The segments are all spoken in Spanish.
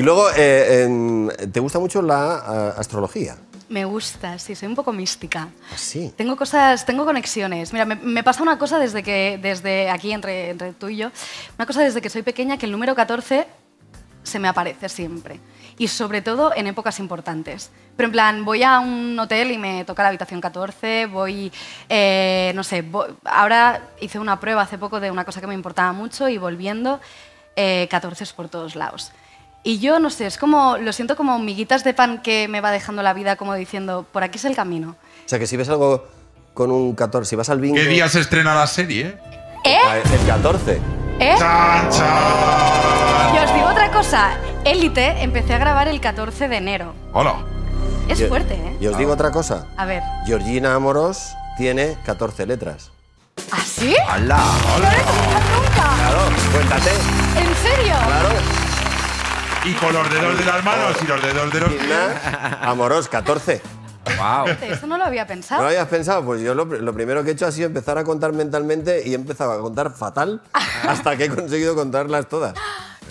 Y luego, ¿te gusta mucho la astrología? Me gusta, sí, soy un poco mística. Sí. Tengo cosas, tengo conexiones. Mira, me pasa una cosa desde que, aquí, entre tú y yo, una cosa desde que soy pequeña, que el número 14 se me aparece siempre. Y sobre todo en épocas importantes. Pero en plan, voy a un hotel y me toca la habitación 14, voy, no sé, ahora hice una prueba hace poco de una cosa que me importaba mucho y volviendo, 14 por todos lados. Y yo, no sé, es como, lo siento como miguitas de pan que me va dejando la vida, como diciendo, por aquí es el camino. O sea, que si ves algo con un 14, si vas al bingo... ¿Qué día se estrena la serie? El 14. ¡Chan, chan! Y os digo otra cosa, Élite empecé a grabar el 14 de enero. ¡Hola! Es fuerte, ¿eh? Y os digo otra cosa. A ver. Georgina Amorós tiene 14 letras. ¿Ah, sí? ¡Hala! ¡No lo he escuchado nunca! Claro, cuéntate. ¿En serio? Claro. Y con los dedos de las manos y los dedos de los pies. Amorós, 14. Wow. Eso no lo había pensado. ¿No lo habías pensado? Pues yo lo primero que he hecho ha sido empezar a contar mentalmente y he empezado a contar fatal hasta que he conseguido contarlas todas.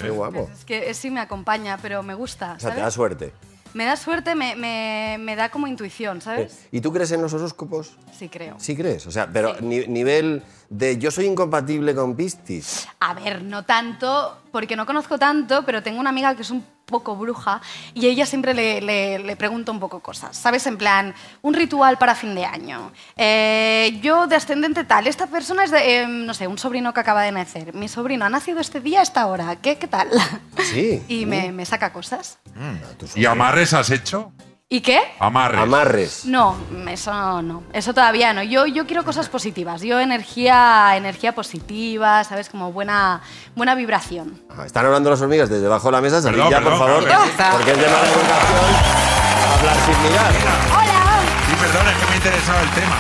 Qué guapo. Pues es que sí me acompaña, pero me gusta, ¿sabes? O sea, te da suerte. Me da suerte, me da como intuición, ¿sabes? ¿Y tú crees en los horóscopos? Sí, creo. ¿Sí crees? O sea, pero sí. Nivel de yo soy incompatible con Piscis. A ver, no tanto, porque no conozco tanto, pero tengo una amiga que es un poco bruja y ella siempre le pregunta un poco cosas, ¿sabes? En plan, un ritual para fin de año. Yo de ascendente tal, esta persona es de, no sé, un sobrino que acaba de nacer. Mi sobrino ha nacido este día a esta hora, ¿qué tal? Sí. Y me saca cosas. ¿Y amarres has hecho? ¿Y qué? Amarres. Amarres. No, eso no. Eso todavía no. Yo quiero cosas positivas. Yo energía positiva, ¿sabes? Como buena vibración. Ah, están hablando las hormigas desde debajo de la mesa. Salid ya, por favor. Perdón. Porque es de mala educación hablar sin mirar. ¡Hola! Sí, perdón, es que me ha interesado el tema.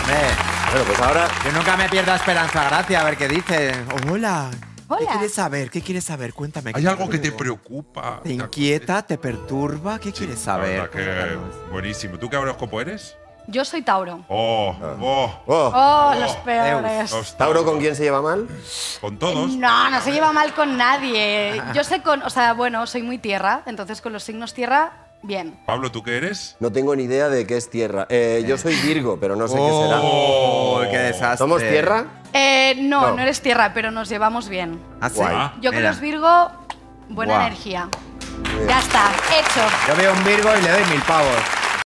Bueno, pues ahora... Yo nunca me pierdo Esperanza Gracia, a ver qué dice. Hola. Hola. ¿Qué quieres saber? ¿Qué quieres saber? Cuéntame. ¿Hay algo que te preocupa? ¿Te inquieta? ¿Te perturba? ¿Qué quieres saber? Buenísimo. ¿Tú qué horóscopo eres? Yo soy Tauro. ¡Oh! Los peores. ¿Tauro con quién se lleva mal? ¿Con todos? No, no se lleva mal con nadie. Yo sé con... O sea, bueno, soy muy tierra, entonces con los signos tierra... Bien. Pablo, ¿tú qué eres? No tengo ni idea de qué es tierra. Yo soy Virgo, pero no sé qué será. ¡Oh, qué desastre! ¿Somos tierra? No eres tierra, pero nos llevamos bien. ¿Ah, sí? Yo con los Virgo, buena energía. Ya está, hecho. Yo veo un Virgo y le doy 1000 pavos.